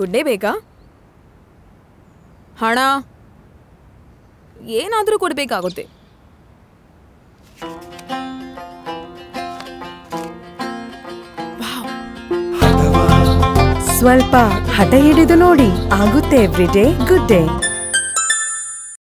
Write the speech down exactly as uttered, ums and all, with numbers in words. Good day ಬೇಕಾ? ಹಣ ಏನಾದರೂ ಕೊಡಬೇಕಾಗುತ್ತೆ. ಸ್ವಲ್ಪ ಹಠ ಹಿಡಿದು ನೋಡಿ, ಆಗುತ್ತೆ ಎವ್ರಿಡೇ ಗುಡ್ ಡೇ.